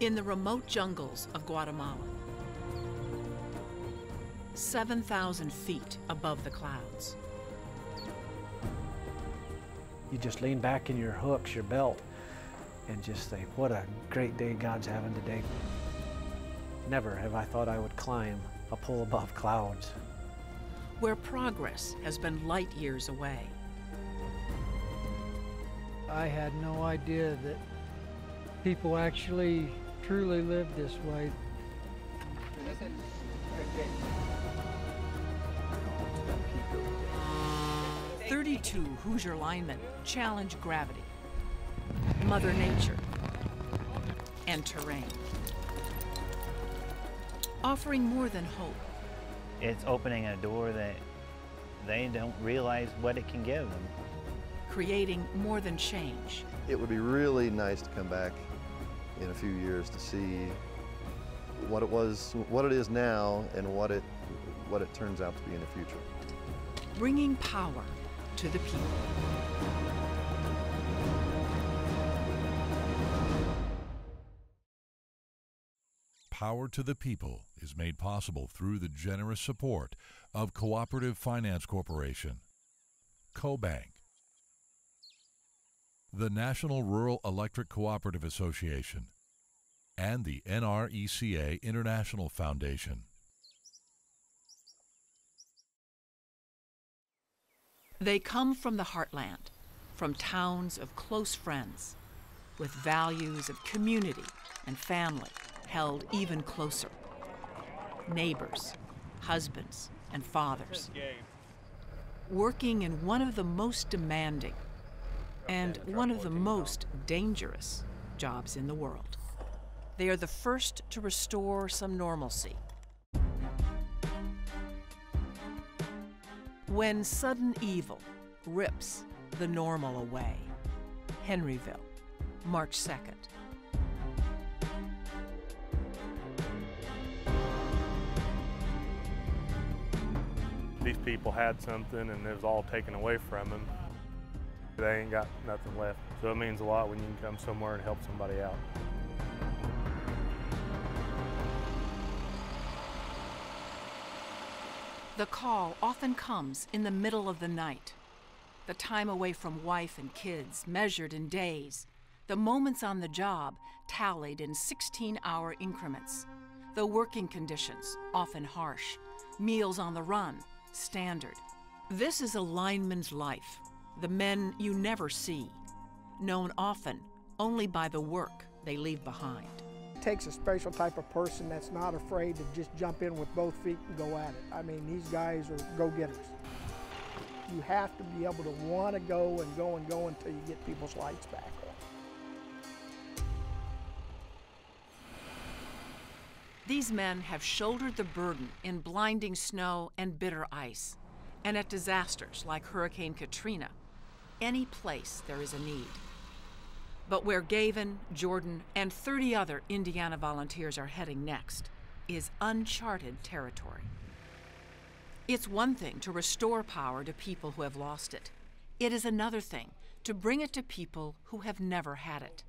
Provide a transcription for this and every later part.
in the remote jungles of Guatemala, 7,000 feet above the clouds. You just lean back in your hooks, your belt, and just think, what a great day God's having today. Never have I thought I would climb a pole above clouds. Where progress has been light years away. I had no idea that people actually truly live this way. Okay. 32 Hoosier linemen challenge gravity, Mother Nature, and terrain, offering more than hope. It's opening a door that they don't realize what it can give them. Creating more than change. It would be really nice to come back in a few years to see what it was, what it is now, and what it turns out to be in the future. Bringing power to the people. Power to the People is made possible through the generous support of Cooperative Finance Corporation, CoBank, the National Rural Electric Cooperative Association, and the NRECA International Foundation. They come from the heartland, from towns of close friends, with values of community and family held even closer. Neighbors, husbands, and fathers, working in one of the most demanding and one of the most dangerous jobs in the world. They are the first to restore some normalcy, when sudden evil rips the normal away. Henryville, March 2nd. These people had something and it was all taken away from them. They ain't got nothing left. So it means a lot when you can come somewhere and help somebody out. The call often comes in the middle of the night. The time away from wife and kids measured in days. The moments on the job tallied in 16-hour increments. The working conditions often harsh. Meals on the run, standard. This is a lineman's life, the men you never see, known often only by the work they leave behind. It takes a special type of person that's not afraid to just jump in with both feet and go at it. I mean, these guys are go-getters. You have to be able to want to go and go and go until you get people's lights back on. These men have shouldered the burden in blinding snow and bitter ice, and at disasters like Hurricane Katrina, any place there is a need. But where Gavin, Jordan, and 30 other Indiana volunteers are heading next is uncharted territory. It's one thing to restore power to people who have lost it. It is another thing to bring it to people who have never had it.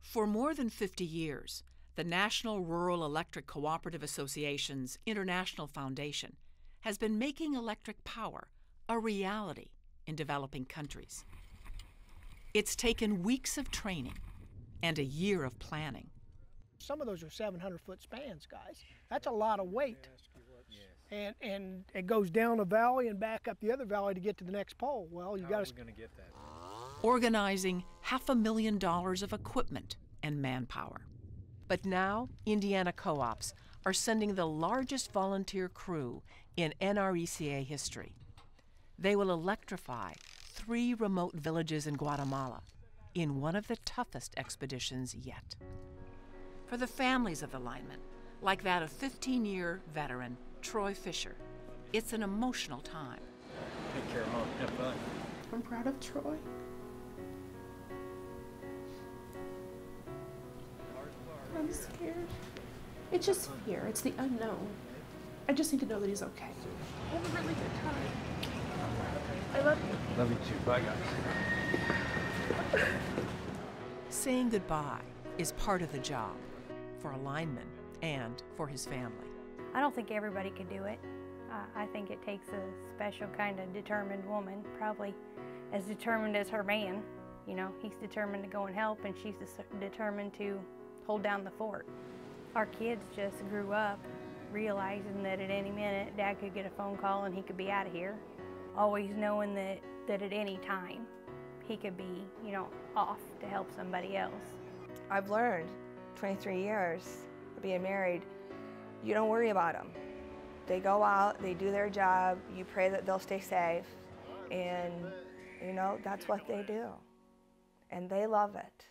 For more than 50 years, the National Rural Electric Cooperative Association's International Foundation has been making electric power a reality in developing countries. It's taken weeks of training and a year of planning. Some of those are 700-foot spans, guys. That's a lot of weight. Yes. And it goes down a valley and back up the other valley to get to the next pole. Well, you got to get that. Organizing $500,000 of equipment and manpower. But now, Indiana co-ops are sending the largest volunteer crew in NRECA history. They will electrify 3 remote villages in Guatemala in one of the toughest expeditions yet. For the families of the linemen, like that of 15-year veteran Troy Fisher, it's an emotional time. Take care, Mom. Have fun. I'm proud of Troy. I'm scared. It's just fear. It's the unknown. I just need to know that he's okay. I have a really good time. I love you. Love you too. Bye, guys. Saying goodbye is part of the job for a lineman and for his family. I don't think everybody could do it. I think it takes a special kind of determined woman, probably as determined as her man. You know, he's determined to go and help, and she's determined to hold down the fort. Our kids just grew up realizing that at any minute Dad could get a phone call and he could be out of here. Always knowing that at any time he could be, you know, off to help somebody else. I've learned 23 years of being married, you don't worry about them. They go out, they do their job, you pray that they'll stay safe, and you know, that's what they do. And they love it.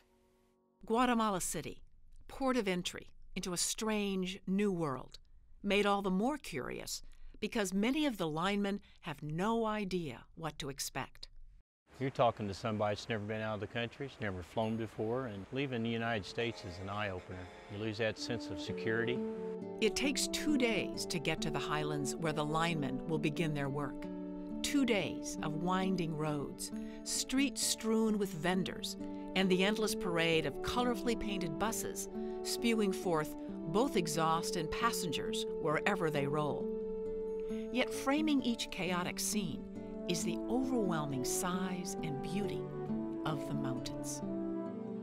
Guatemala City, port of entry into a strange new world, made all the more curious because many of the linemen have no idea what to expect. You're talking to somebody that's never been out of the country, has never flown before, and leaving the United States is an eye-opener. You lose that sense of security. It takes 2 days to get to the highlands where the linemen will begin their work. 2 days of winding roads, streets strewn with vendors, and the endless parade of colorfully painted buses spewing forth both exhaust and passengers wherever they roll. Yet framing each chaotic scene is the overwhelming size and beauty of the mountains.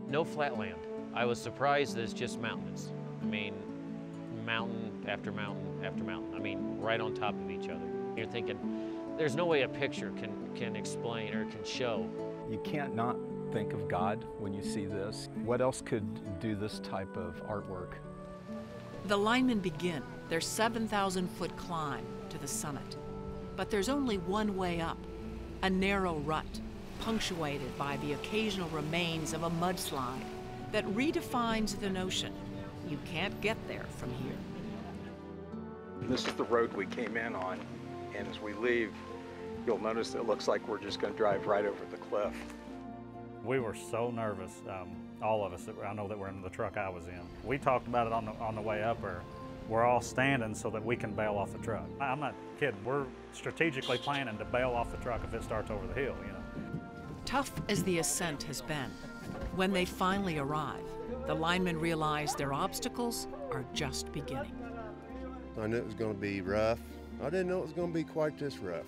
No flat land. I was surprised that it's just mountains. I mean, mountain after mountain after mountain. I mean, right on top of each other. You're thinking, there's no way a picture can explain or can show. You can't not think of God when you see this. What else could do this type of artwork? The linemen begin their 7,000-foot climb to the summit. But there's only one way up, a narrow rut, punctuated by the occasional remains of a mudslide that redefines the notion you can't get there from here. This is the road we came in on, and as we leave, you'll notice it looks like we're just going to drive right over the cliff. We were so nervous, all of us. I know that we're in the truck I was in. We talked about it on the way up, or we're all standing so that we can bail off the truck. I'm not kidding. We're strategically planning to bail off the truck if it starts over the hill, you know. Tough as the ascent has been, when they finally arrive, the linemen realize their obstacles are just beginning. I knew it was going to be rough. I didn't know it was going to be quite this rough.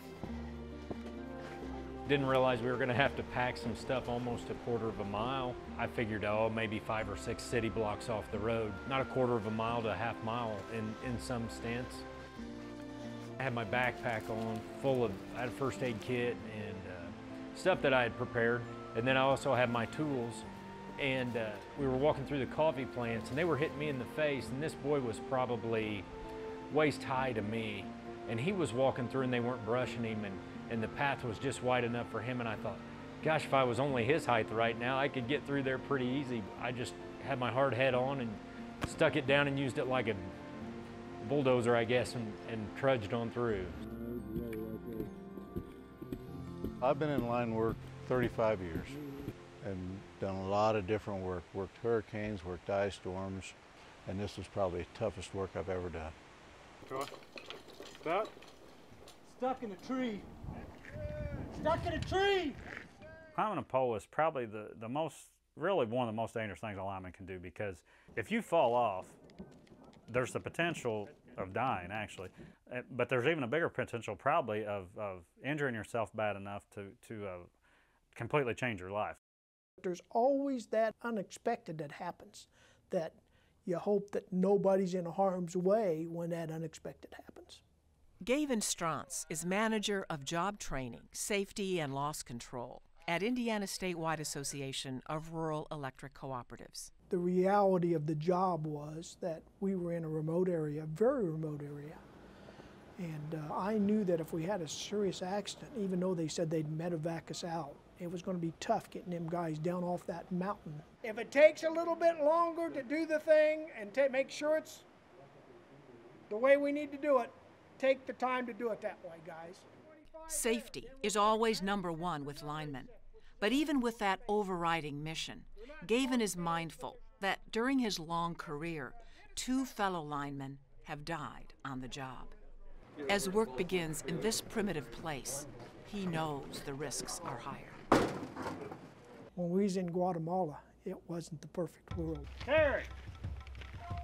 Didn't realize we were going to have to pack some stuff almost a quarter of a mile. I figured, oh, maybe 5 or 6 city blocks off the road, not a quarter of a mile to a half mile in some stance. I had my backpack on full of, I had a first aid kit and stuff that I had prepared, and then I also had my tools, and we were walking through the coffee plants and they were hitting me in the face, and this boy was probably waist high to me, and he was walking through and they weren't brushing him, and the path was just wide enough for him, and I thought, gosh, if I was only his height right now, I could get through there pretty easy. I just had my hard head on and stuck it down and used it like a bulldozer, I guess, and trudged on through. I've been in line work 35 years and done a lot of different work. Worked hurricanes, worked ice storms, and this was probably the toughest work I've ever done. Troy, stop. Stuck in a tree. Stuck in a tree! Climbing a pole is probably the most, really one of the most dangerous things a lineman can do, because if you fall off, there's the potential of dying, actually. But there's even a bigger potential probably of injuring yourself bad enough to completely change your life. There's always that unexpected that happens, that you hope that nobody's in harm's way when that unexpected happens. Gavin Strantz is manager of job training, safety, and loss control at Indiana Statewide Association of Rural Electric Cooperatives. The reality of the job was that we were in a remote area, very remote area, and I knew that if we had a serious accident, even though they said they'd medevac us out, it was going to be tough getting them guys down off that mountain. If it takes a little bit longer to do the thing and make sure it's the way we need to do it, take the time to do it that way, guys. Safety is always #1 with linemen. But even with that overriding mission, Gavin is mindful that during his long career, 2 fellow linemen have died on the job. As work begins in this primitive place, he knows the risks are higher. When we was in Guatemala it wasn't the perfect world. Terry,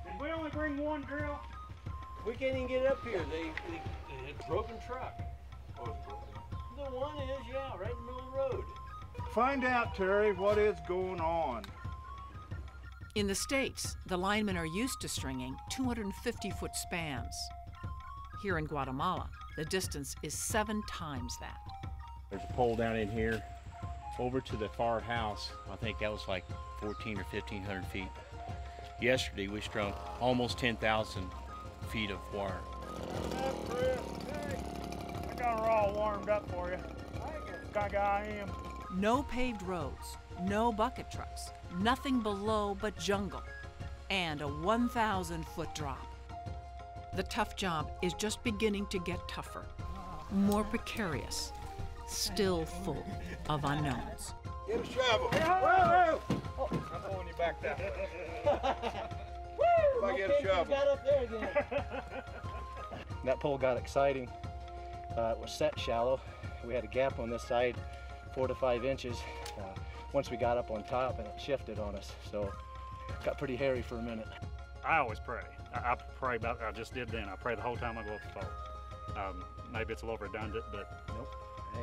did we only bring one drill? We can't even get up here. They had a broken truck. Oh, it's broken. The one is, yeah, right in the middle of the road. Find out, Terry, what is going on. In the States, the linemen are used to stringing 250-foot spans. Here in Guatemala, the distance is 7 times that. There's a pole down in here over to the far house. I think that was like 14 or 1,500 feet. Yesterday, we strung almost 10,000 feet of wire. I got her all warmed up for you. No paved roads, no bucket trucks, nothing below but jungle, and a 1,000-foot drop. The tough job is just beginning to get tougher, more precarious, still full of unknowns. Get a shovel. Whoa, whoa. Oh. I'm pulling you back that way. If I get a shovel. Got up there again. That pole got exciting. It was set shallow. We had a gap on this side, 4 to 5 inches. Once we got up on top, and it shifted on us, so it got pretty hairy for a minute. I always pray. I pray about, I just did then. I pray the whole time I go up the pole. Maybe it's a little redundant, but nope.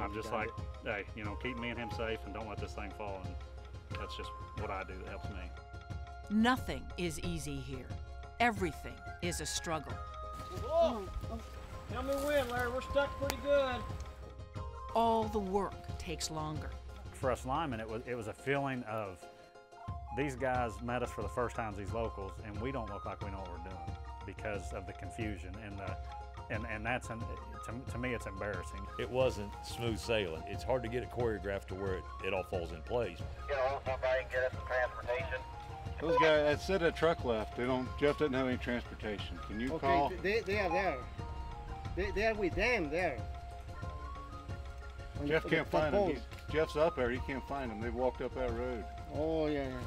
I'm just like, hey, you know, keep me and him safe and don't let this thing fall. And that's just what I do that helps me. Nothing is easy here. Everything is a struggle. Whoa. Tell me when, Larry. We're stuck pretty good. All the work takes longer. For us linemen, it was a feeling of, these guys met us for the first time, these locals, and we don't look like we know what we're doing because of the confusion and the and that's, to me, it's embarrassing. It wasn't smooth sailing. It's hard to get it choreographed to where it all falls in place. Get a hold of somebody, get us some transportation. Those guys that said a truck left. They don't. Jeff doesn't have any transportation. Can you call? They are there. They are with them there. Jeff can't find them. Jeff's up there. He can't find them. They've walked up that road. Oh, yeah, yeah.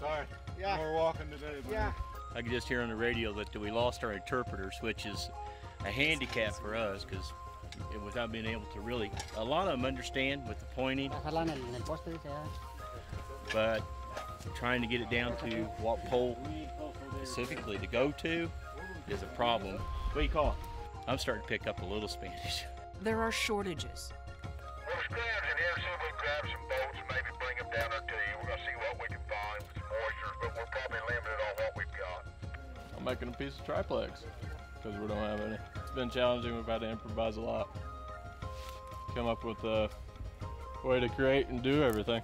Sorry, yeah. We're walking today, buddy. Yeah. I could just hear on the radio that we lost our interpreters, which is a handicap for us, because without being able to really, a lot of them understand with the pointing, but trying to get it down to what pole specifically to go to is a problem. What do you call it? I'm starting to pick up a little Spanish. There are shortages. We'll scrounge in here, see if we grab some boats, maybe bring them down there to you. We're going to see what we can find with some oysters, but we're probably limited on what we've got. I'm making a piece of triplex because we don't have any. It's been challenging. We've had to improvise a lot. Come up with a way to create and do everything.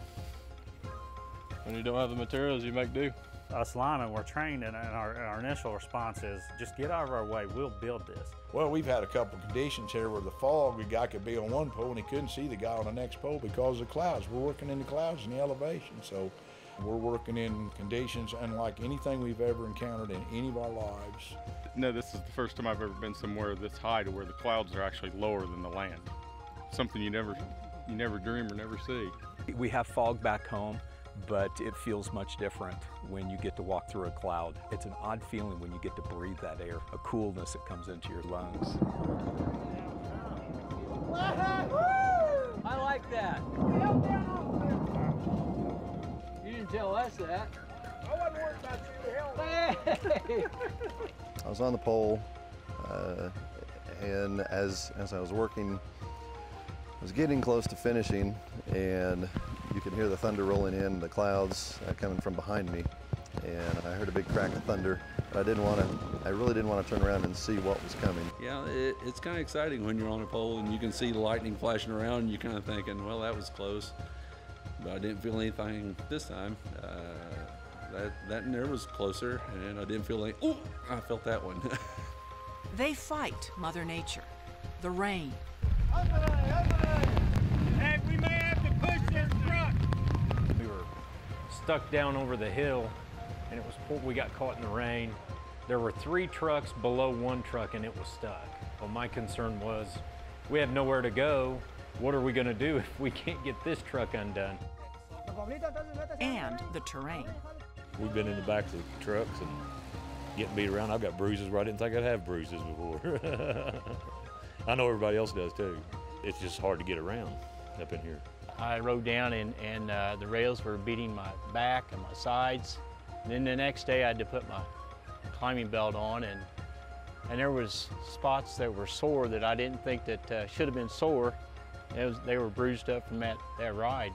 When you don't have the materials, you make do. Us linemen, we're trained, and our initial response is, just get out of our way, we'll build this. Well, we've had a couple conditions here where the fog, the guy could be on one pole and he couldn't see the guy on the next pole because of the clouds. We're working in the clouds and the elevation, so we're working in conditions unlike anything we've ever encountered in any of our lives. No, this is the first time I've ever been somewhere this high to where the clouds are actually lower than the land. Something you never dream or never see. We have fog back home, but it feels much different when you get to walk through a cloud. It's an odd feeling when you get to breathe that air, a coolness that comes into your lungs. I like that. You didn't tell us that. I wasn't worried about you. I was on the pole, and as I was working, I was getting close to finishing, and you could hear the thunder rolling in, the clouds coming from behind me, and I heard a big crack of thunder. But I really didn't want to turn around and see what was coming. Yeah, it's kind of exciting when you're on a pole and you can see lightning flashing around, and you're kind of thinking, well, that was close, but I didn't feel anything this time. That and there was closer, and I didn't feel like, oh, I felt that one. They fight Mother Nature, the rain. Hey, we may have to push this truck. We were stuck down over the hill, and it was, we got caught in the rain. There were 3 trucks below 1 truck, and it was stuck. Well, my concern was, we have nowhere to go. What are we going to do if we can't get this truck undone? And the terrain. We've been in the back of the trucks and getting beat around. I've got bruises where I didn't think I'd have bruises before. I know everybody else does too. It's just hard to get around up in here. I rode down and the rails were beating my back and my sides. And then the next day I had to put my climbing belt on, and there was spots that were sore that I didn't think that should have been sore. They were bruised up from that ride.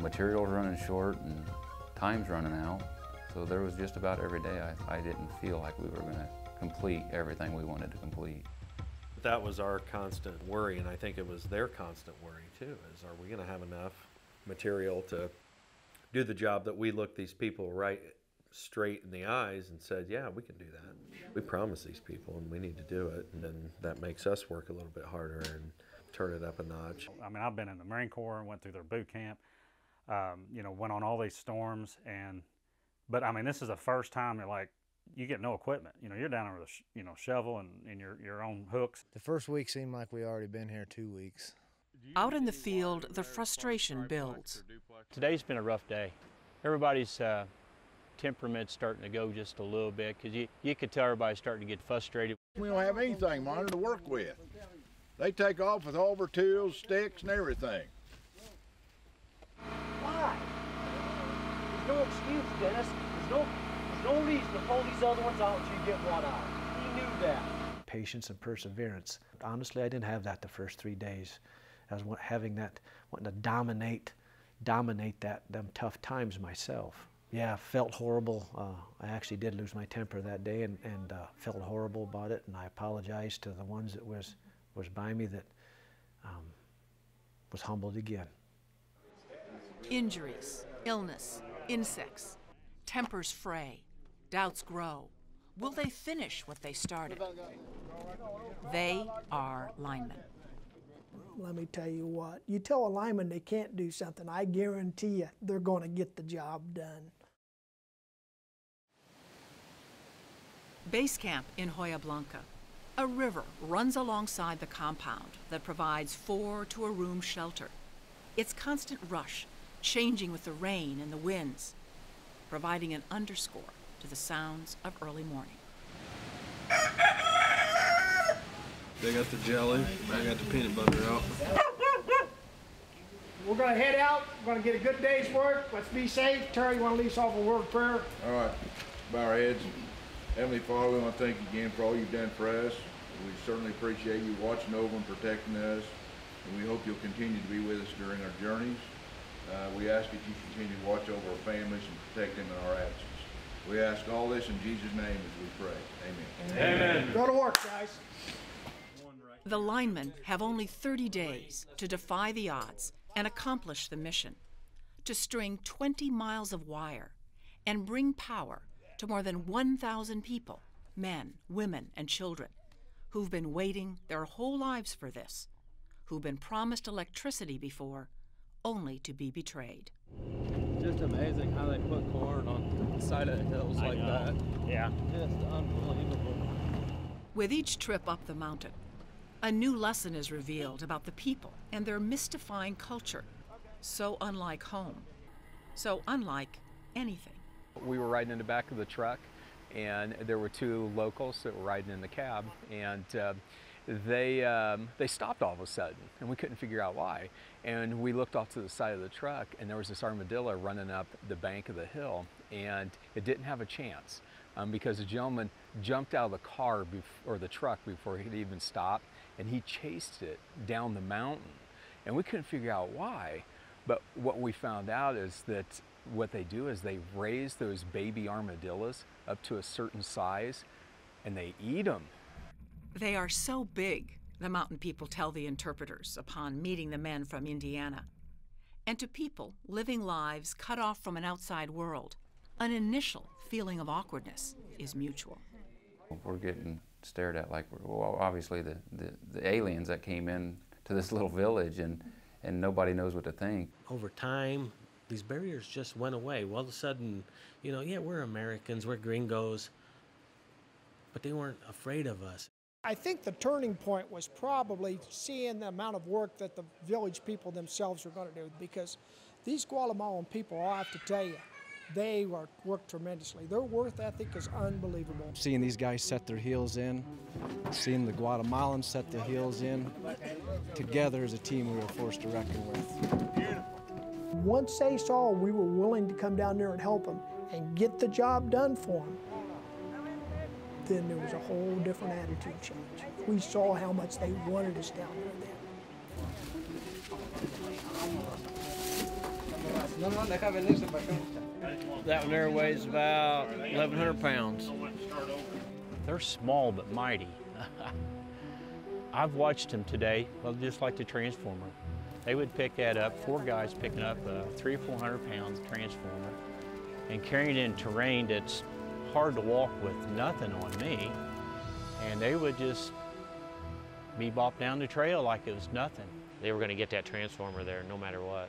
Materials running short and time's running out, so there was just about every day I didn't feel like we were going to complete everything we wanted to complete. That was our constant worry, and I think it was their constant worry too, is are we going to have enough material to do the job that we looked these people right straight in the eyes and said, yeah, we can do that. We promised these people and we need to do it, and then that makes us work a little bit harder and turn it up a notch. I mean, I've been in the Marine Corps and went through their boot camp, you know, went on all these storms, but I mean, this is the first time they're like, you get no equipment. You know, you're down there with a shovel and your own hooks. The first week seemed like we already been here 2 weeks. Out in the field, the frustration builds. Today's been a rough day. Everybody's temperament's starting to go just a little bit, because you could tell everybody's starting to get frustrated. We don't have anything, Monitor, to work with. They take off with all of our tools, sticks, and everything. Why? There's no excuse, Dennis. There's no reason to pull these other ones out until you get one out. He knew that. Patience and perseverance. Honestly, I didn't have that the first 3 days. I was having that, wanting to dominate them tough times myself. Yeah, I felt horrible. I actually did lose my temper that day and felt horrible about it, and I apologized to the ones that was by me, that was humbled again. Injuries, illness, insects, tempers fray. Doubts grow. Will they finish what they started? They are linemen. Let me tell you what, you tell a lineman they can't do something, I guarantee you they're going to get the job done. Base camp in Hoya Blanca. A river runs alongside the compound that provides 4 to a room shelter. It's constant rush, changing with the rain and the winds, providing an underscore to the sounds of early morning. They got the jelly, I got the peanut butter out. We're gonna head out, we're gonna get a good day's work, let's be safe. Terry, you wanna lead us off a word of prayer? All right, bow our heads. Heavenly Father, we wanna thank you again for all you've done for us. We certainly appreciate you watching over and protecting us, and we hope you'll continue to be with us during our journeys. We ask that you continue to watch over our families and protect them in our absence. We ask all this in Jesus' name as we pray. Amen. Amen. Go to work, guys. The linemen have only 30 days to defy the odds and accomplish the mission, to string 20 miles of wire and bring power to more than 1,000 people, men, women, and children, who've been waiting their whole lives for this, who've been promised electricity before, only to be betrayed. Just amazing how they put corn on the side of the hills like that. Yeah. Just unbelievable. With each trip up the mountain, a new lesson is revealed about the people and their mystifying culture, so unlike home, so unlike anything. We were riding in the back of the truck, and there were 2 locals that were riding in the cab, and they stopped all of a sudden, and we couldn't figure out why. And we looked off to the side of the truck, and there was this armadillo running up the bank of the hill, and it didn't have a chance because the gentleman jumped out of the car or the truck before he could even stop, and he chased it down the mountain. And we couldn't figure out why, but what we found out is that what they do is they raise those baby armadillos up to a certain size, and they eat them. They are so big, the mountain people tell the interpreters upon meeting the men from Indiana. And to people living lives cut off from an outside world, an initial feeling of awkwardness is mutual. We're getting stared at like, well, obviously the aliens that came in to this little village, and nobody knows what to think. Over time, these barriers just went away. All of a sudden, you know, yeah, we're Americans, we're gringos, but they weren't afraid of us. I think the turning point was probably seeing the amount of work that the village people themselves were going to do, because these Guatemalan people, I have to tell you, they work tremendously. Their work ethic is unbelievable. Seeing these guys set their heels in, seeing the Guatemalans set their heels in, together as a team we were forced to reckon with. once they saw we were willing to come down there and help them and get the job done for them, then there was a whole different attitude change. We saw how much they wanted us down there then. That one there weighs about 1,100 pounds. They're small but mighty. I've watched them today, well, just like the transformer. They would pick that up, four guys picking up a 300 or 400 pound transformer and carrying it in terrain that's hard to walk with nothing on me. And they would just bebop down the trail like it was nothing. They were going to get that transformer there no matter what.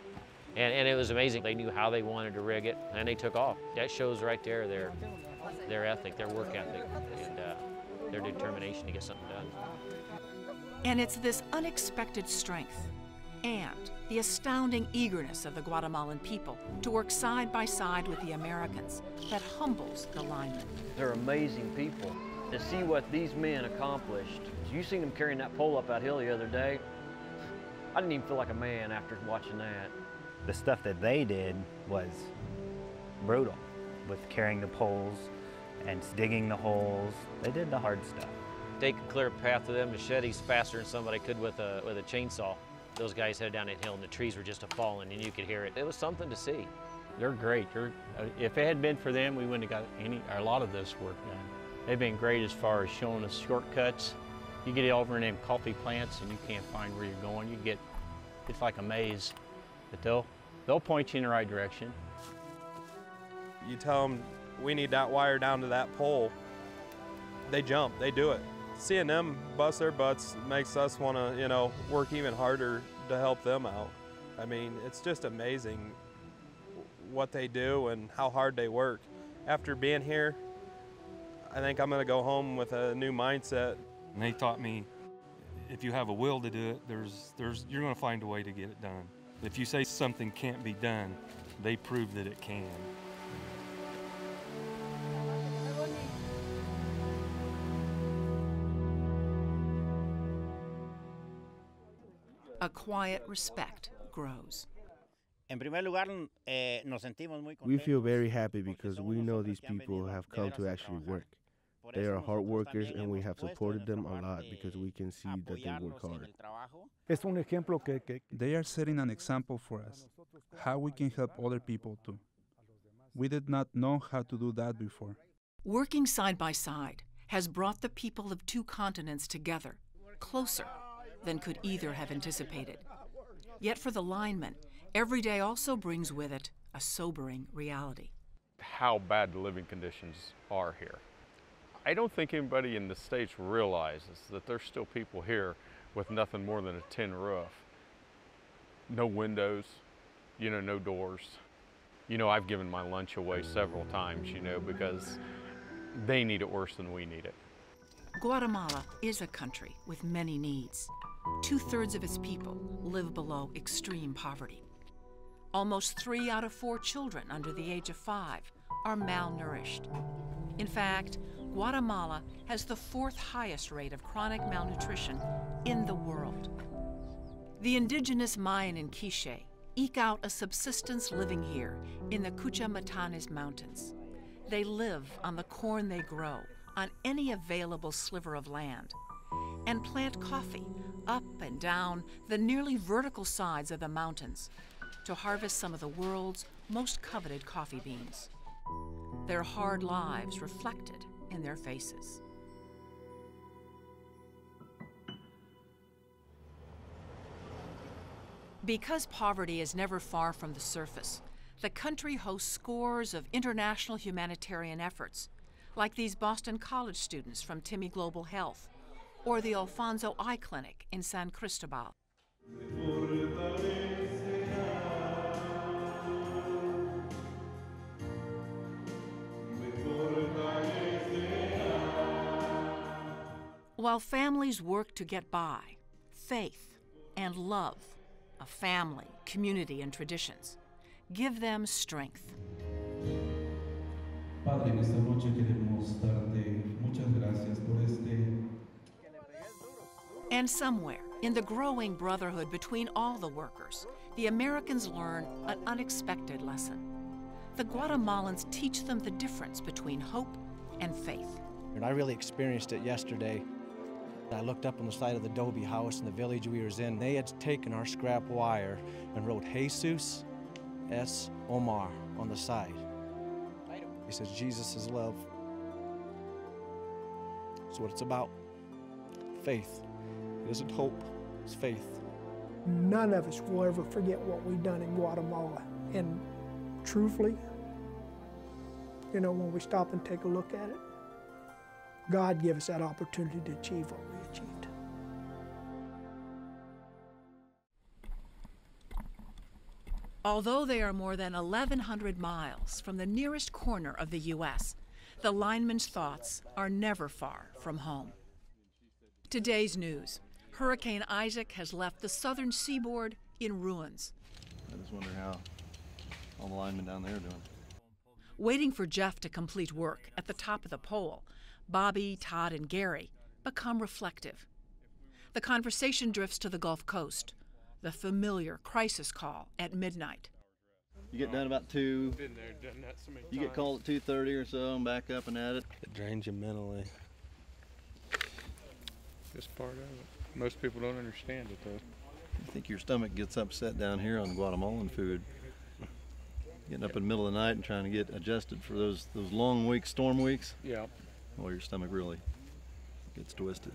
And it was amazing. They knew how they wanted to rig it, and they took off. That shows right there their ethic, their work ethic, and their determination to get something done. And it's this unexpected strength and the astounding eagerness of the Guatemalan people to work side by side with the Americans that humbles the linemen. They're amazing people. To see what these men accomplished, you seen them carrying that pole up that hill the other day, I didn't even feel like a man after watching that. The stuff that they did was brutal, with carrying the poles and digging the holes. They did the hard stuff. They could clear a path with them machetes faster than somebody could with a chainsaw. Those guys headed down that hill and the trees were just a-falling and you could hear it. It was something to see. They're great. If it had been for them, we wouldn't have got a lot of this work done. They've been great as far as showing us shortcuts. You get over in them coffee plants and you can't find where you're going. You get, it's like a maze, but they'll point you in the right direction. You tell them, we need that wire down to that pole. They jump, they do it. Seeing them bust their butts makes us want to, work even harder to help them out. I mean, it's just amazing what they do and how hard they work. After being here, I think I'm going to go home with a new mindset. And they taught me, if you have a will to do it, you're going to find a way to get it done. If you say something can't be done, they prove that it can. A quiet respect grows. We feel very happy because we know these people have come to actually work. They are hard workers and we have supported them a lot because we can see that they work hard. They are setting an example for us, how we can help other people too. We did not know how to do that before. Working side by side has brought the people of two continents together, closer than could either have anticipated. Yet for the linemen, every day also brings with it a sobering reality. How bad the living conditions are here. I don't think anybody in the States realizes that there's still people here with nothing more than a tin roof. No windows, no doors. I've given my lunch away several times, because they need it worse than we need it. Guatemala is a country with many needs. 2/3 of its people live below extreme poverty. Almost 3 out of 4 children under the age of 5 are malnourished. In fact, Guatemala has the 4th highest rate of chronic malnutrition in the world. The indigenous Mayan and Quiche eke out a subsistence living here in the Cuchumatanes Mountains. They live on the corn they grow, on any available sliver of land, and plant coffee up and down the nearly vertical sides of the mountains to harvest some of the world's most coveted coffee beans. Their hard lives reflected in their faces. Because poverty is never far from the surface, the country hosts scores of international humanitarian efforts, like these Boston College students from Timi Global Health, or the Alfonso Eye Clinic in San Cristobal. While families work to get by, faith and love of family, community, and traditions give them strength. And somewhere In the growing brotherhood between all the workers, the Americans learn an unexpected lesson. The Guatemalans teach them the difference between hope and faith. And I really experienced it yesterday. I looked up on the side of the adobe house in the village we was in. They had taken our scrap wire and wrote Jesus S. Omar on the side. He says, Jesus is love. That's what it's about. Faith. It isn't hope, it's faith. None of us will ever forget what we've done in Guatemala. And truthfully, you know, when we stop and take a look at it, God gave us that opportunity to achieve what we achieved. Although they are more than 1,100 miles from the nearest corner of the U.S., the lineman's thoughts are never far from home. Today's news, Hurricane Isaac has left the southern seaboard in ruins. I just wonder how all the linemen down there are doing. Waiting for Jeff to complete work at the top of the pole, Bobby, Todd, and Gary become reflective. The conversation drifts to the Gulf Coast, the familiar crisis call at midnight. You get done about 2. Been there, done that so many times. You get called at 2:30 or so and back up and at it. It drains you mentally. This part of it. Most people don't understand it, though. I think your stomach gets upset down here on Guatemalan food. Getting up in the middle of the night and trying to get adjusted for those long weeks, storm weeks. Yeah. Well, your stomach really gets twisted.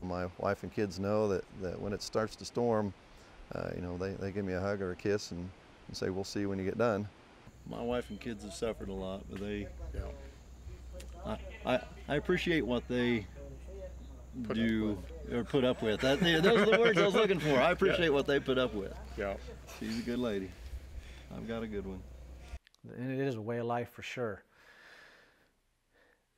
My wife and kids know that when it starts to storm, you know, they give me a hug or a kiss and say, we'll see you when you get done. My wife and kids have suffered a lot, but they, I appreciate what they do or put up with. Those are the words I was looking for. I appreciate what they put up with. Yeah. She's a good lady. I've got a good one. And it is a way of life for sure.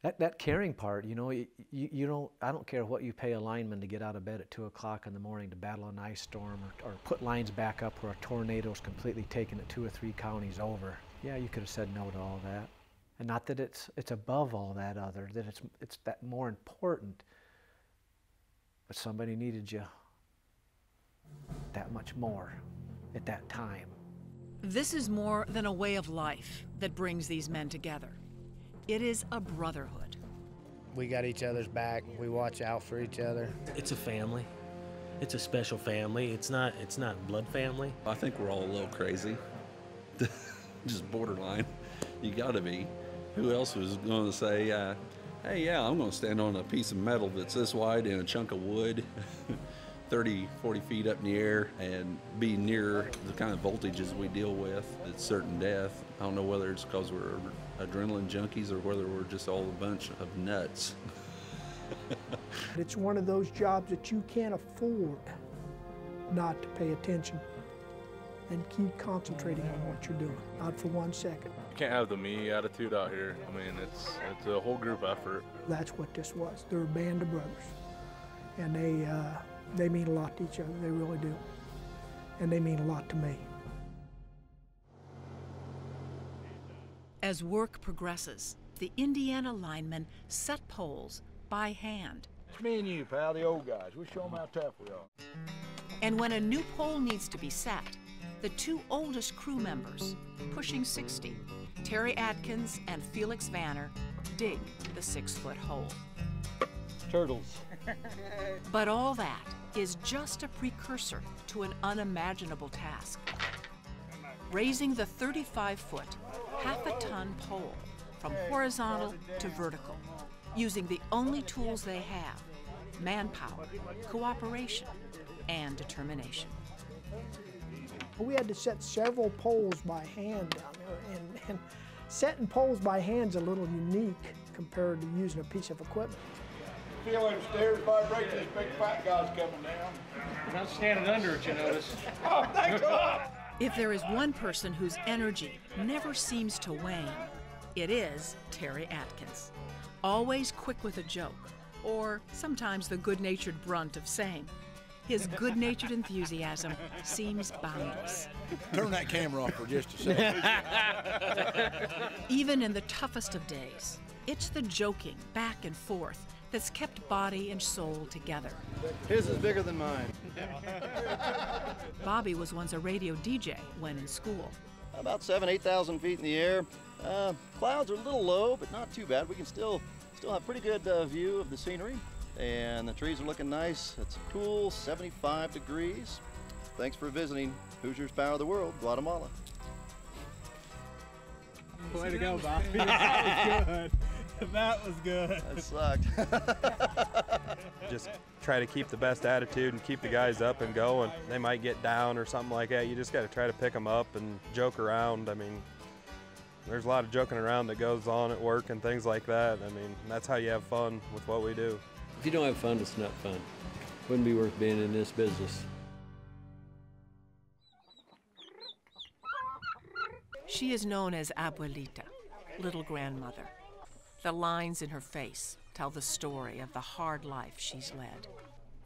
That caring part, you know, you don't, I don't care what you pay a lineman to get out of bed at 2 o'clock in the morning to battle an ice storm or put lines back up where a tornado's completely taken at 2 or 3 counties over. Yeah, you could have said no to all that. And not that it's above all that other, that it's that more important, but somebody needed you that much more at that time. This is more than a way of life that brings these men together. It is a brotherhood. We got each other's back. We watch out for each other. It's a family. It's a special family. It's not blood family. I think we're all a little crazy. Just borderline. You gotta be. Who else was gonna say, hey, yeah, I'm gonna stand on a piece of metal that's this wide and a chunk of wood, 30, 40 feet up in the air and be near the kind of voltages we deal with. It's certain death. I don't know whether it's because we're adrenaline junkies or whether we're just all a bunch of nuts. It's one of those jobs that you can't afford not to pay attention and keep concentrating on what you're doing, not for 1 second. You can't have the me attitude out here. I mean, it's a whole group effort. That's what this was. They're a band of brothers, and they mean a lot to each other. They really do, and they mean a lot to me. As work progresses, the Indiana linemen set poles by hand. It's me and you, pal, the old guys. We'll show them how tough we are. And when a new pole needs to be set, the two oldest crew members, pushing 60, Terry Atkins and Felix Banner, dig the 6-foot hole. Turtles. But all that is just a precursor to an unimaginable task. Raising the 35-foot, half-a-ton pole from horizontal to vertical, using the only tools they have, manpower, cooperation, and determination. We had to set several poles by hand down there, and setting poles by hand is a little unique compared to using a piece of equipment. I feel them stairs vibrate, this big fat guy's coming down. I'm not standing under it, you notice. Oh, thank God! If there is one person whose energy never seems to wane, it is Terry Atkins. Always quick with a joke, or sometimes the good-natured brunt of same. His good-natured enthusiasm seems boundless. Turn that camera off for just a second. Even in the toughest of days, it's the joking back and forth that's kept body and soul together. His is bigger than mine. Bobby was once a radio DJ when in school. About 7,000 to 8,000 feet in the air. Clouds are a little low, but not too bad. We can still have pretty good view of the scenery, and the trees are looking nice. It's cool, 75 degrees. Thanks for visiting Hoosiers Power the World, Guatemala. Way to go, Bobby. That was good. That was good. That sucked. Just try to keep the best attitude and keep the guys up and going. They might get down or something like that. You just got to try to pick them up and joke around. I mean, there's a lot of joking around that goes on at work and things like that. I mean, that's how you have fun with what we do. If you don't have fun, it's not fun. Wouldn't be worth being in this business. She is known as Abuelita, little grandmother. The lines in her face tell the story of the hard life she's led.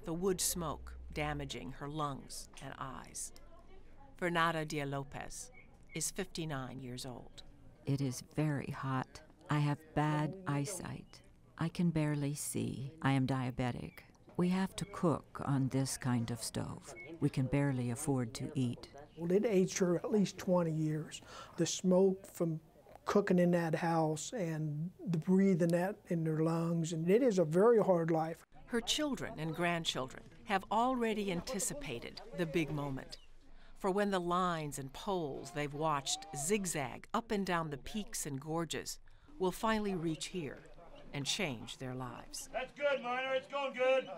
The wood smoke damaging her lungs and eyes. Fernanda Diaz Lopez is 59 years old. It is very hot. I have bad eyesight. I can barely see. I am diabetic. We have to cook on this kind of stove. We can barely afford to eat. Well, it aged her at least 20 years. The smoke from cooking in that house and the breathing that in their lungs, and it is a very hard life. Her children and grandchildren have already anticipated the big moment. For when the lines and poles they've watched zigzag up and down the peaks and gorges will finally reach here and change their lives. That's good, Minor. It's going good.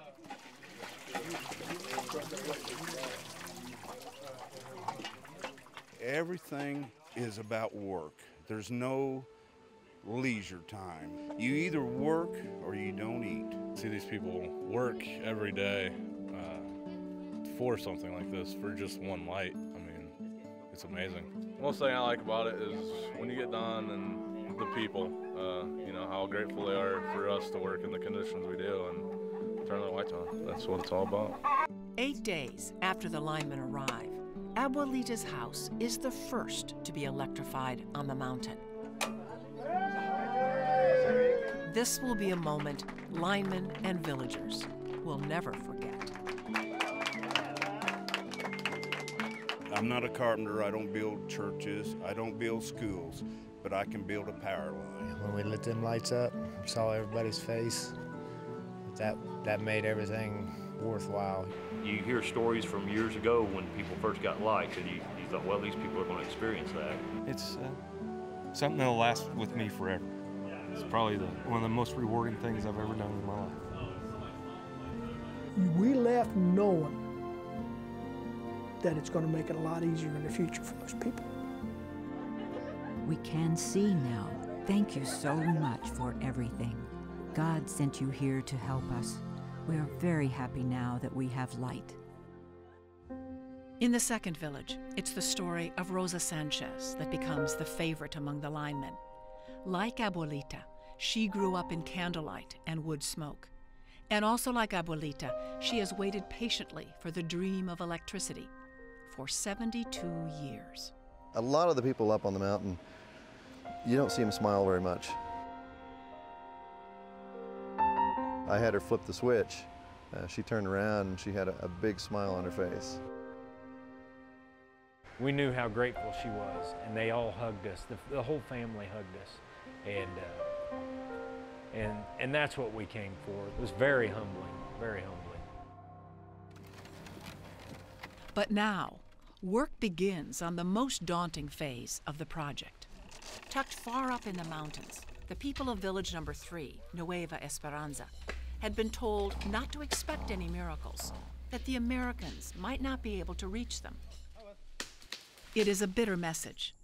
Everything is about work. There's no leisure time. You either work or you don't eat. I see these people work every day for something like this, for just one light. I mean, it's amazing. Most thing I like about it is when you get done and the people, you know, how grateful they are for us to work in the conditions we do and turn the lights on. That's what it's all about. 8 days after the linemen arrive, Abuelita's house is the first to be electrified on the mountain. This will be a moment linemen and villagers will never forget. I'm not a carpenter. I don't build churches. I don't build schools, but I can build a power line. When we lit them lights up, we saw everybody's face. That made everything worthwhile. You hear stories from years ago when people first got lights, and you thought, well, these people are going to experience that. It's something that'll last with me forever. It's probably one of the most rewarding things I've ever done in my life. We left knowing that it's going to make it a lot easier in the future for those people. We can see now. Thank you so much for everything. God sent you here to help us. We are very happy now that we have light. In the second village, it's the story of Rosa Sanchez that becomes the favorite among the linemen. Like Abuelita, she grew up in candlelight and wood smoke. And also like Abuelita, she has waited patiently for the dream of electricity for 72 years. A lot of the people up on the mountain, you don't see them smile very much. I had her flip the switch. She turned around and she had a big smile on her face. We knew how grateful she was, and they all hugged us. The whole family hugged us, and that's what we came for. It was very humbling, very humbling. But now, work begins on the most daunting phase of the project. Tucked far up in the mountains, the people of village number 3, Nueva Esperanza, had been told not to expect any miracles, that the Americans might not be able to reach them. It is a bitter message.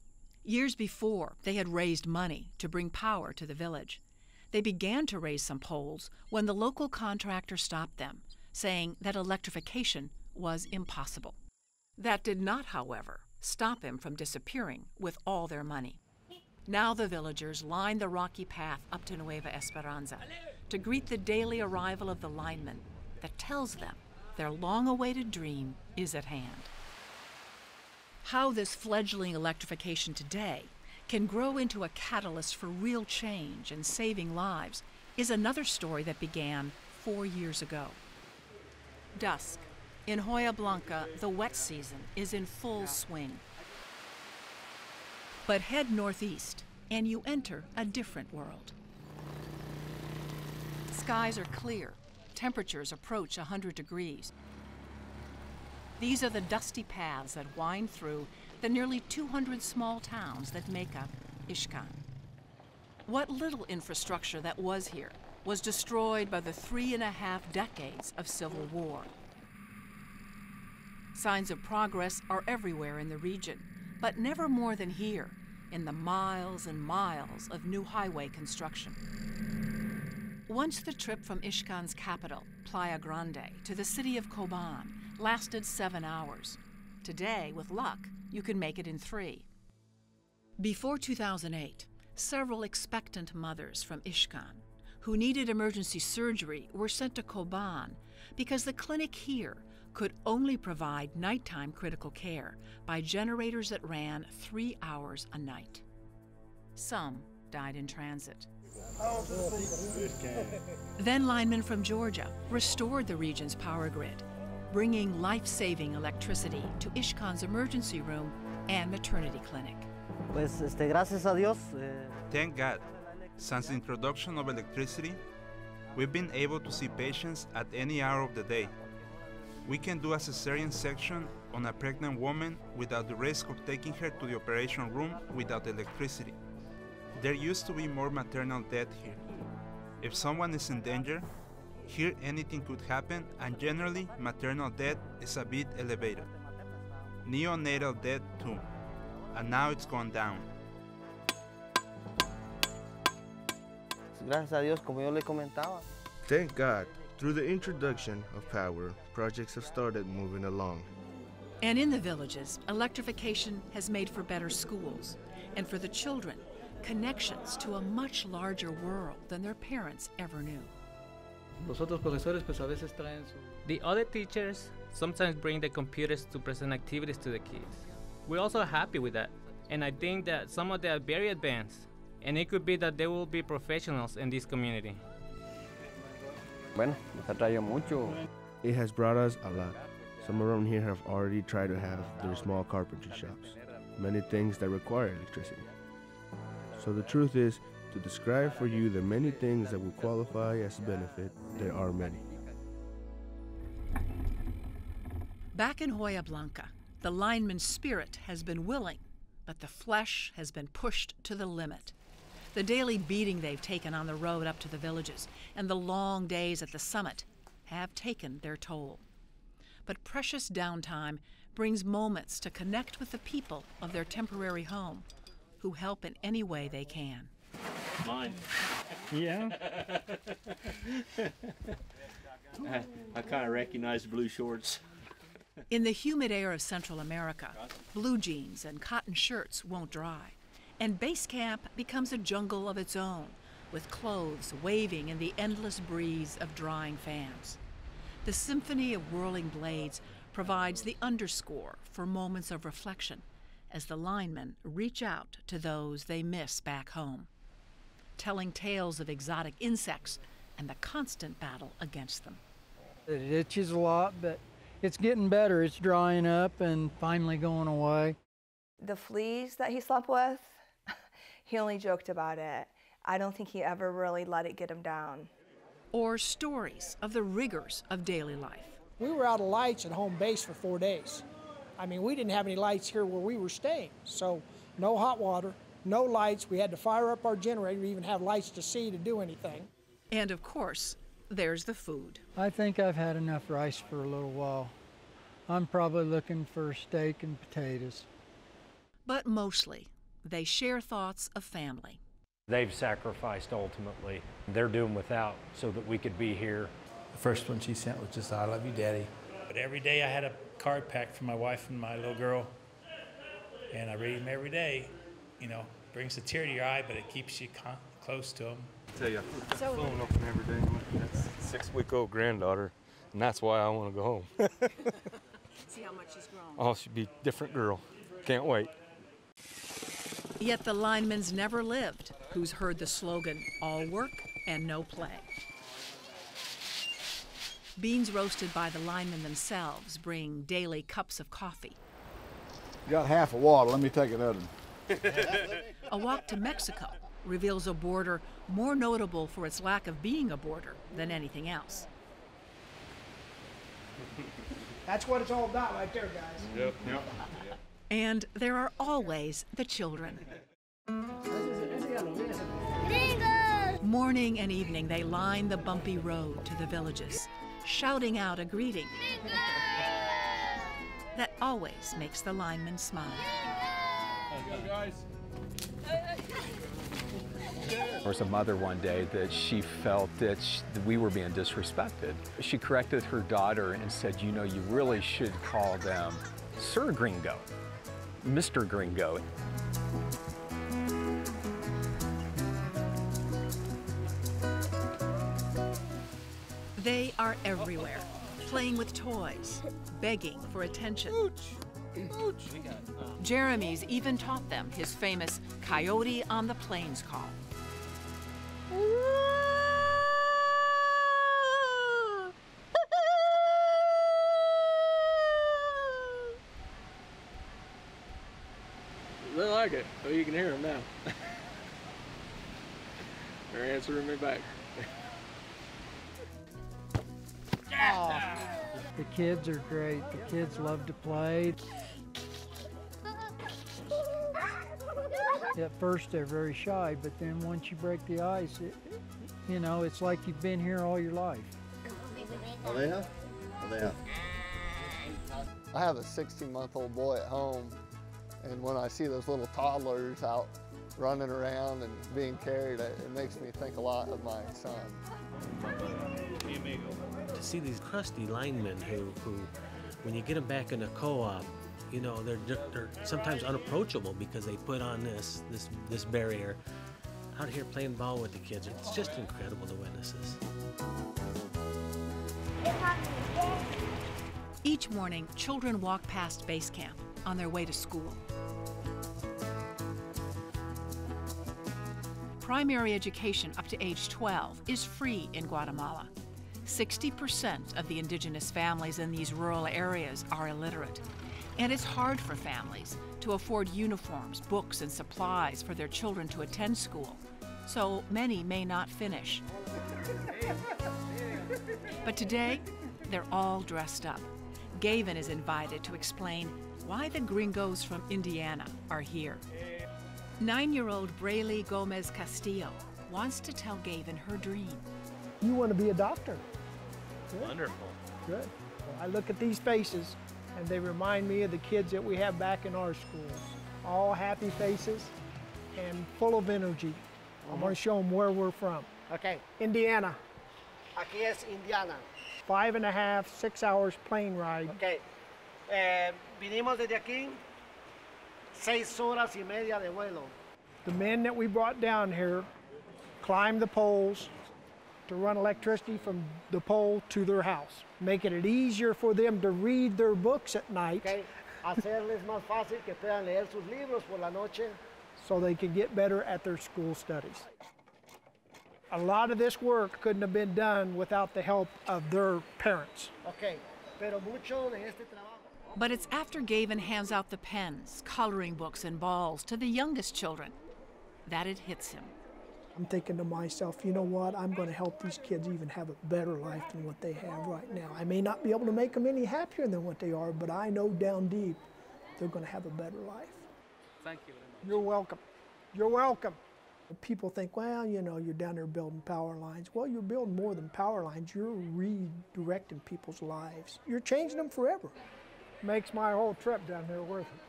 Years before, they had raised money to bring power to the village. They began to raise some poles when the local contractor stopped them, saying that electrification was impossible. That did not, however, stop him from disappearing with all their money. Now the villagers line the rocky path up to Nueva Esperanza to greet the daily arrival of the lineman that tells them their long-awaited dream is at hand. How this fledgling electrification today can grow into a catalyst for real change and saving lives is another story that began 4 years ago. Dusk. In Hoya Blanca, the wet season is in full swing. But head northeast, and you enter a different world. Skies are clear. Temperatures approach 100 degrees. These are the dusty paths that wind through the nearly 200 small towns that make up Ishkan. What little infrastructure that was here was destroyed by the 3.5 decades of civil war. Signs of progress are everywhere in the region, but never more than here, in the miles and miles of new highway construction. Once the trip from Ishkan's capital, Playa Grande, to the city of Coban lasted 7 hours. Today, with luck, you can make it in 3. Before 2008, several expectant mothers from Ishkan who needed emergency surgery were sent to Coban because the clinic here could only provide nighttime critical care by generators that ran 3 hours a night. Some died in transit. Then linemen from Georgia restored the region's power grid, bringing life-saving electricity to Ishkan's emergency room and maternity clinic. Thank God, since the introduction of electricity, we've been able to see patients at any hour of the day. We can do a cesarean section on a pregnant woman without the risk of taking her to the operation room without electricity. There used to be more maternal death here. If someone is in danger, here anything could happen, and generally maternal death is a bit elevated. Neonatal death too, and now it's gone down. Thank God, through the introduction of power, projects have started moving along. And in the villages, electrification has made for better schools, and for the children, connections to a much larger world than their parents ever knew. The other teachers sometimes bring the computers to present activities to the kids. We're also happy with that, and I think that some of them are very advanced, and it could be that they will be professionals in this community. It has brought us a lot. Some around here have already tried to have their small carpentry shops, many things that require electricity. So the truth is, to describe for you the many things that will qualify as benefit, there are many. Back in Hoya Blanca, the lineman's spirit has been willing, but the flesh has been pushed to the limit. The daily beating they've taken on the road up to the villages and the long days at the summit have taken their toll. But precious downtime brings moments to connect with the people of their temporary home, who help in any way they can. Mine. Yeah. I kind of recognize blue shorts. In the humid air of Central America, blue jeans and cotton shirts won't dry, and base camp becomes a jungle of its own, with clothes waving in the endless breeze of drying fans. The symphony of whirling blades provides the underscore for moments of reflection as the linemen reach out to those they miss back home, telling tales of exotic insects and the constant battle against them. It itches a lot, but it's getting better. It's drying up and finally going away. The fleas that he slept with, he only joked about it. I don't think he ever really let it get him down. Or stories of the rigors of daily life. We were out of lights at home base for 4 days. I mean, we didn't have any lights here where we were staying, so no hot water, no lights. We had to fire up our generator to even have lights to see to do anything. And of course, there's the food. I think I've had enough rice for a little while. I'm probably looking for steak and potatoes. But mostly, they share thoughts of family. They've sacrificed ultimately. They're doing without so that we could be here. The first one she sent was just, "I love you, Daddy." But every day I had a card pack for my wife and my little girl, and I read them every day. You know, brings a tear to your eye, but it keeps you close to them. I tell you, I phone open every day. That's a 6-week-old granddaughter, and that's why I want to go home. See how much she's grown. Oh, she'd be a different girl. Can't wait. Yet the lineman's never lived who's heard the slogan, "All work and no play. Beans roasted by the linemen themselves bring daily cups of coffee. Got half a water, let me take another. A walk to Mexico reveals a border more notable for its lack of being a border than anything else. That's what it's all about right there, guys. Yep, yep. And there are always the children. Morning and evening, they line the bumpy road to the villages, shouting out a greeting that always makes the linemen smile. There was a mother one day that she felt that we were being disrespected. She corrected her daughter and said, you know, you really should call them Sir Gringo, Mr. Gringo. They are everywhere, playing with toys, begging for attention. Jeremy's even taught them his famous Coyote on the Plains call. They like it, so you can hear them now. They're answering me back. Oh. The kids are great. The kids love to play. At first they're very shy, but then once you break the ice, you know, it's like you've been here all your life. Elena? Elena. I have a 16-month-old boy at home, and when I see those little toddlers out running around and being carried, it makes me think a lot of my son. To see these crusty linemen who when you get them back in a co-op, you know, they're sometimes unapproachable because they put on this barrier. Out here playing ball with the kids, it's just incredible to witness this. Each morning, children walk past base camp on their way to school. Primary education up to age 12 is free in Guatemala. 60% of the indigenous families in these rural areas are illiterate, and it's hard for families to afford uniforms, books, and supplies for their children to attend school, so many may not finish. But today, they're all dressed up. Gavin is invited to explain why the gringos from Indiana are here. 9-year-old Braylee Gomez-Castillo wants to tell Gavin her dream. You want to be a doctor. Good. Wonderful. Good. Well, I look at these faces, and they remind me of the kids that we have back in our schools. All happy faces and full of energy. I'm going to show them where we're from. Okay. Indiana. Aquí es Indiana. 5.5, 6 hours plane ride. Okay. Vinimos desde aquí, 6 horas y media de vuelo. The men that we brought down here climbed the poles to run electricity from the pole to their house, making it easier for them to read their books at night. Okay. So they can get better at their school studies. A lot of this work couldn't have been done without the help of their parents. Okay. But it's after Gavin hands out the pens, coloring books, and balls to the youngest children that it hits him. I'm thinking to myself, you know what, I'm going to help these kids even have a better life than what they have right now. I may not be able to make them any happier than what they are, but I know down deep they're going to have a better life. Thank you very much. You're welcome. You're welcome. People think, well, you know, you're down there building power lines. Well, you're building more than power lines. You're redirecting people's lives. You're changing them forever. Makes my whole trip down there worth it.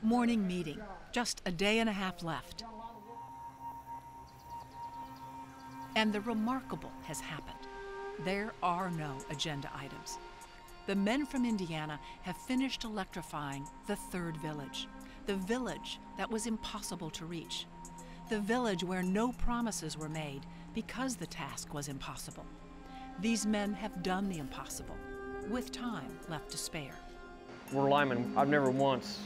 Morning meeting, just a day and a half left. And the remarkable has happened. There are no agenda items. The men from Indiana have finished electrifying the third village, the village that was impossible to reach, the village where no promises were made because the task was impossible. These men have done the impossible, with time left to spare. We're linemen. I've never once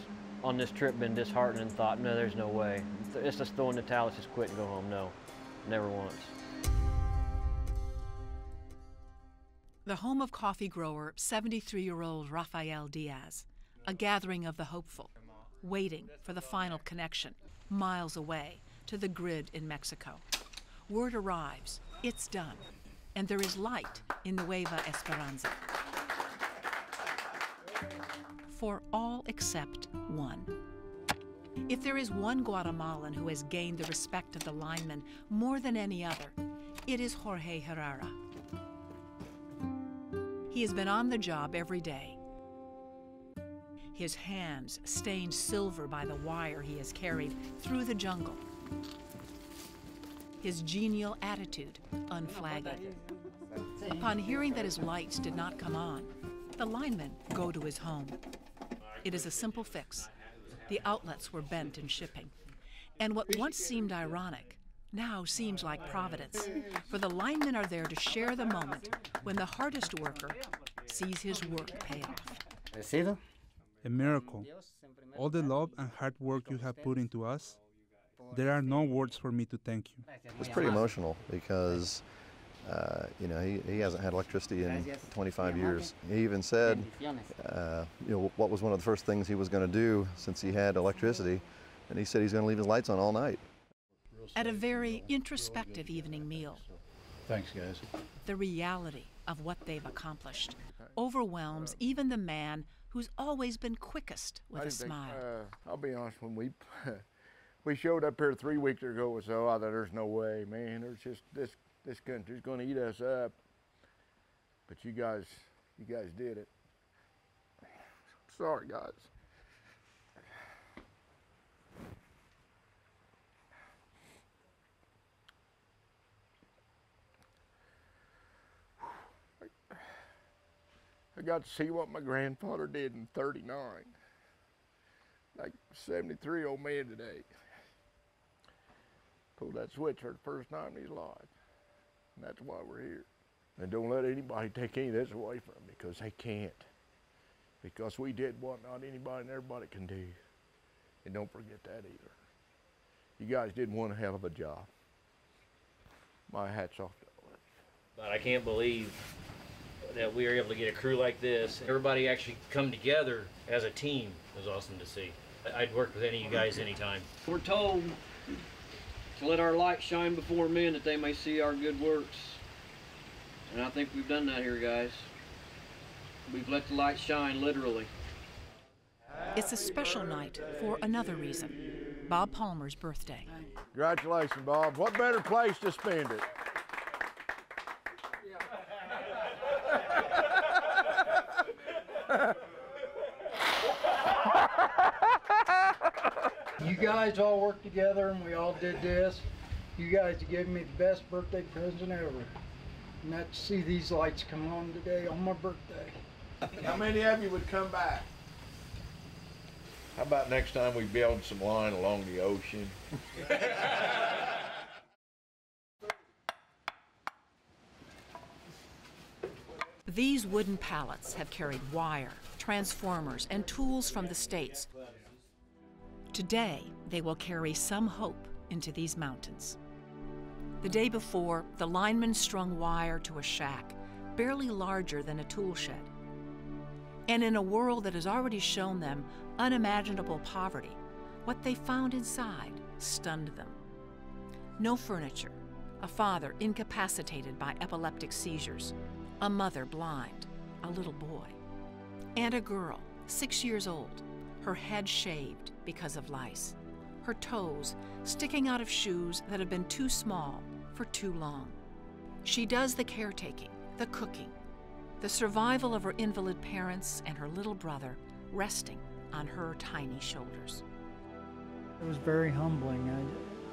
on this trip been disheartened and thought, no, there's no way. It's just throwing the towel, let's just quit and go home. No, never once. The home of coffee grower, 73-year-old Rafael Diaz, a gathering of the hopeful, waiting for the final connection, miles away, to the grid in Mexico. Word arrives, it's done, and there is light in Nueva Esperanza. For all except one. If there is one Guatemalan who has gained the respect of the linemen more than any other, it is Jorge Herrera. He has been on the job every day, his hands stained silver by the wire he has carried through the jungle, his genial attitude unflagging. Upon hearing that his lights did not come on, the linemen go to his home. It is a simple fix. The outlets were bent in shipping. And what once seemed ironic now seems like providence, for the linemen are there to share the moment when the hardest worker sees his work pay off. A miracle. All the love and hard work you have put into us, there are no words for me to thank you. It's pretty emotional because, you know, he hasn't had electricity in 25 years. He even said, you know, what was one of the first things he was going to do since he had electricity, and he said he's going to leave his lights on all night. At a very introspective evening meal. Thanks, guys. The reality of what they've accomplished overwhelms even the man who's always been quickest with a smile. I'll be honest, when we showed up here 3 weeks ago or so, I thought there's no way, man, there's just this country's going to eat us up. But you guys did it. Sorry, guys. I got to see what my grandfather did in 39, like 73-year-old man today. Pulled that switch for the first time in his life, and that's why we're here. And don't let anybody take any of this away from me, because they can't. Because we did what not anybody and everybody can do. And don't forget that either. You guys did one hell of a job. My hat's off to all of you. But I can't believe that we were able to get a crew like this. Everybody actually come together as a team. It was awesome to see. I'd work with any of you guys anytime. We're told to let our light shine before men that they may see our good works. And I think we've done that here, guys. We've let the light shine, literally. It's a special night for another reason. Bob Palmer's birthday. Congratulations, Bob. What better place to spend it? You guys all worked together and we all did this. You guys gave me the best birthday present ever. And that's to see these lights come on today on my birthday. How many of you would come back? How about next time we build some line along the ocean? These wooden pallets have carried wire, transformers, and tools from the states. Today, they will carry some hope into these mountains. The day before, the linemen strung wire to a shack, barely larger than a tool shed. And in a world that has already shown them unimaginable poverty, what they found inside stunned them. No furniture, a father incapacitated by epileptic seizures, a mother blind, a little boy, and a girl, 6 years old, her head shaved because of lice, her toes sticking out of shoes that have been too small for too long. She does the caretaking, the cooking, the survival of her invalid parents and her little brother resting on her tiny shoulders. It was very humbling.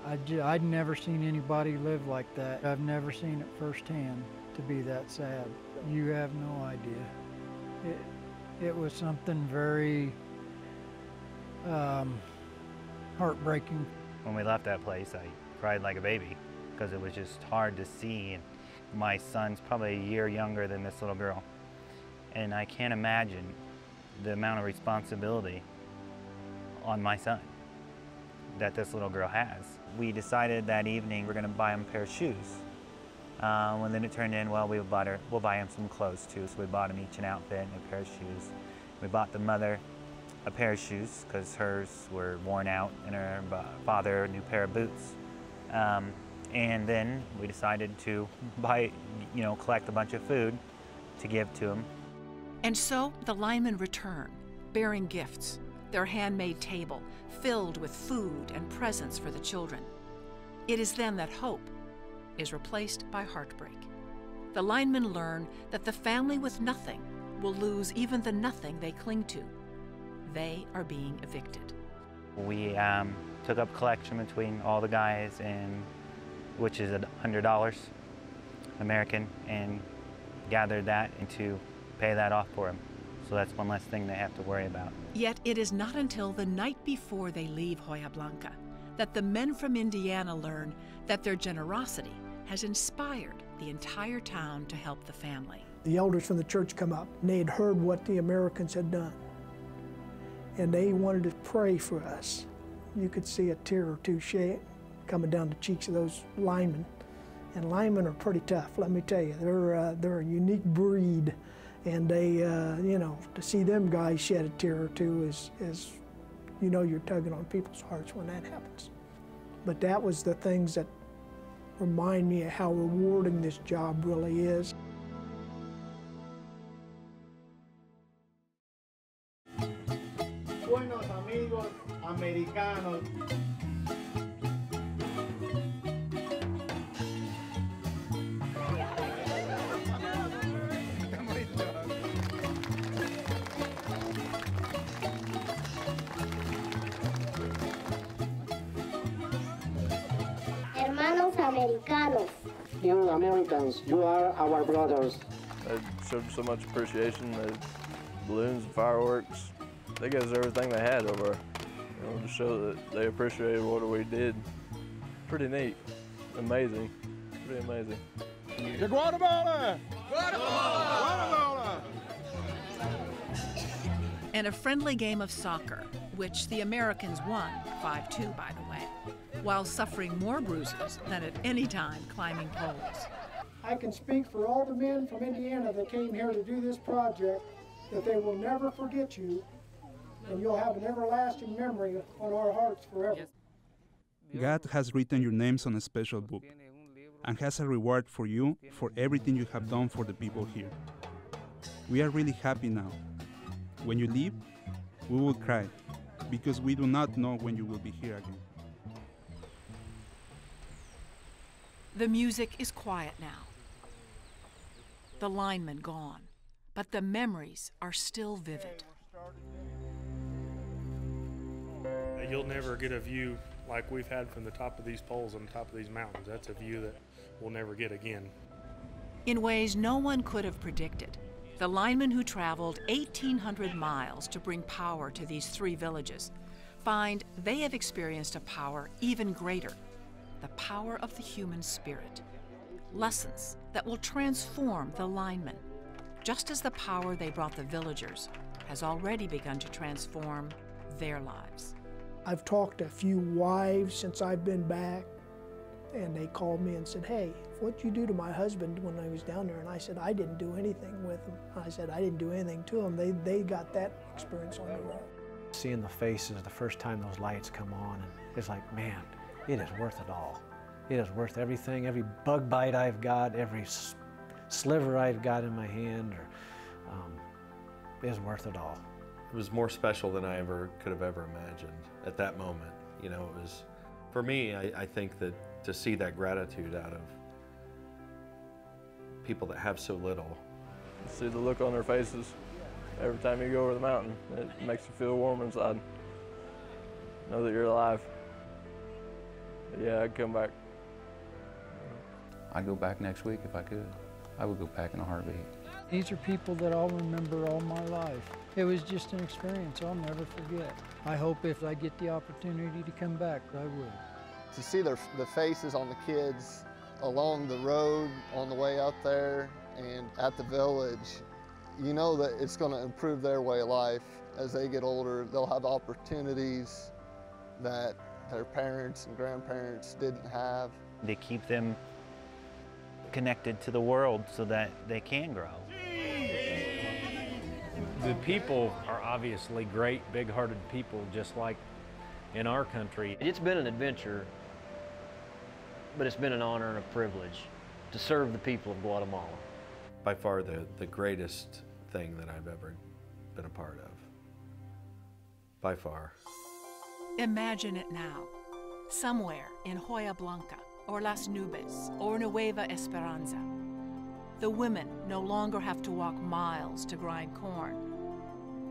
I'd never seen anybody live like that. I've never seen it firsthand. To be that sad. You have no idea. It was something very heartbreaking. When we left that place, I cried like a baby because it was just hard to see. And my son's probably a year younger than this little girl. And I can't imagine the amount of responsibility on my son that this little girl has. We decided that evening we're going to buy him a pair of shoes. And then it turned in, well, we'll buy him some clothes too. So we bought him each an outfit and a pair of shoes. We bought the mother a pair of shoes because hers were worn out, and her father a new pair of boots. And then we decided to buy, you know, collect a bunch of food to give to him. And so the linemen return, bearing gifts, their handmade table filled with food and presents for the children. It is then that hope is replaced by heartbreak. The linemen learn that the family with nothing will lose even the nothing they cling to. They are being evicted. We took up collection between all the guys, and which is $100 American, and gathered that into pay that off for them. So that's one less thing they have to worry about. Yet it is not until the night before they leave Hoya Blanca that the men from Indiana learn that their generosity has inspired the entire town to help the family. The elders from the church come up, and they had heard what the Americans had done, and they wanted to pray for us. You could see a tear or two coming down the cheeks of those linemen. And linemen are pretty tough, let me tell you. They're a unique breed. And they, you know, to see them guys shed a tear or two is, you know, you're tugging on people's hearts when that happens. But that was the things that remind me of how rewarding this job really is. Buenos amigos americanos. You Americans, you are our brothers. They showed so much appreciation. The balloons, fireworks, they gave us everything they had over, you know, to show that they appreciated what we did. Pretty neat, amazing, pretty amazing. To Guatemala! Guatemala! Guatemala! And a friendly game of soccer, which the Americans won 5-2, by the way, while suffering more bruises than at any time climbing poles. I can speak for all the men from Indiana that came here to do this project, that they will never forget you, and you'll have an everlasting memory on our hearts forever. God has written your names on a special book and has a reward for you for everything you have done for the people here. We are really happy now. When you leave, we will cry, because we do not know when you will be here again. The music is quiet now. The linemen gone, but the memories are still vivid. You'll never get a view like we've had from the top of these poles on the top of these mountains. That's a view that we'll never get again. In ways no one could have predicted, the linemen who traveled 1,800 miles to bring power to these three villages find they have experienced a power even greater: the power of the human spirit. Lessons that will transform the linemen, just as the power they brought the villagers has already begun to transform their lives. I've talked to a few wives since I've been back, and they called me and said, hey, what'd you do to my husband when I was down there? And I said, I didn't do anything with him. I said, I didn't do anything to him. They got that experience on their own. Seeing the faces the first time those lights come on, and it's like, man, it is worth it all. It is worth everything, every bug bite I've got, every sliver I've got in my hand, or, it is worth it all. It was more special than I could have ever imagined at that moment. You know, it was, for me, I think that to see that gratitude out of people that have so little. See the look on their faces every time you go over the mountain. It makes you feel warm inside. Know that you're alive. Yeah, I'd come back. I'd go back next week if I could. I would go back in a heartbeat. These are people that I'll remember all my life. It was just an experience I'll never forget. I hope if I get the opportunity to come back, I will. To see the faces on the kids along the road, on the way up there, and at the village, you know that it's going to improve their way of life. As they get older, they'll have opportunities that their parents and grandparents didn't have. They keep them connected to the world so that they can grow. The people are obviously great, big-hearted people, just like in our country. It's been an adventure, but it's been an honor and a privilege to serve the people of Guatemala. By far the greatest thing that I've ever been a part of. By far. Imagine it now, somewhere in Hoya Blanca, or Las Nubes, or Nueva Esperanza. The women no longer have to walk miles to grind corn,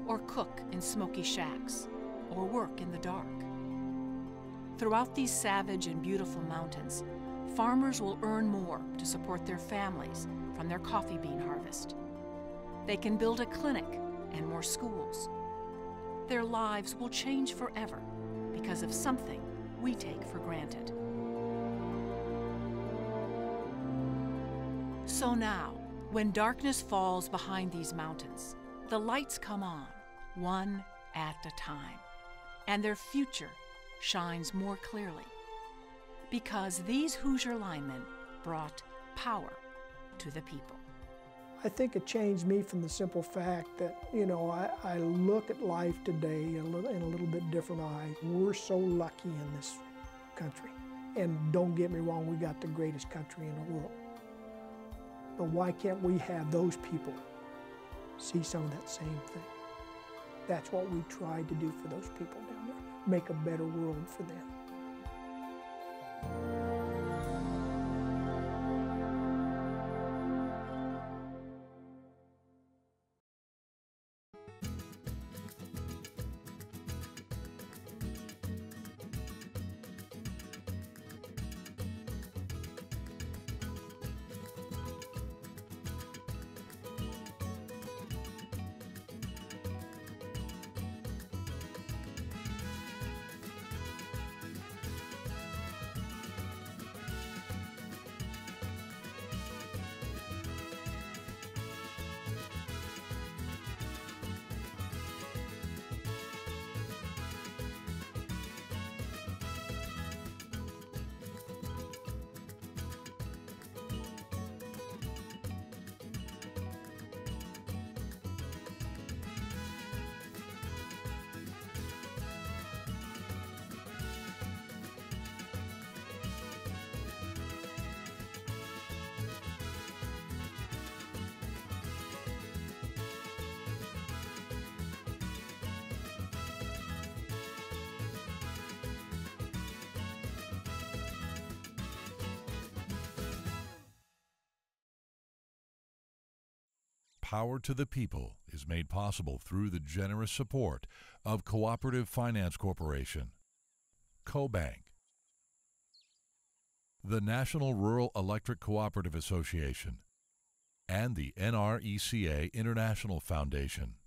or cook in smoky shacks, or work in the dark. Throughout these savage and beautiful mountains, farmers will earn more to support their families from their coffee bean harvest. They can build a clinic and more schools. Their lives will change forever because of something we take for granted. So now, when darkness falls behind these mountains, the lights come on, one at a time, and their future shines more clearly, because these Hoosier linemen brought power to the people. I think it changed me from the simple fact that, you know, I look at life today in a little bit different eye. We're so lucky in this country. And don't get me wrong, we got the greatest country in the world. But why can't we have those people see some of that same thing? That's what we tried to do for those people down there, make a better world for them. Power to the People is made possible through the generous support of Cooperative Finance Corporation, CoBank, the National Rural Electric Cooperative Association, and the NRECA International Foundation.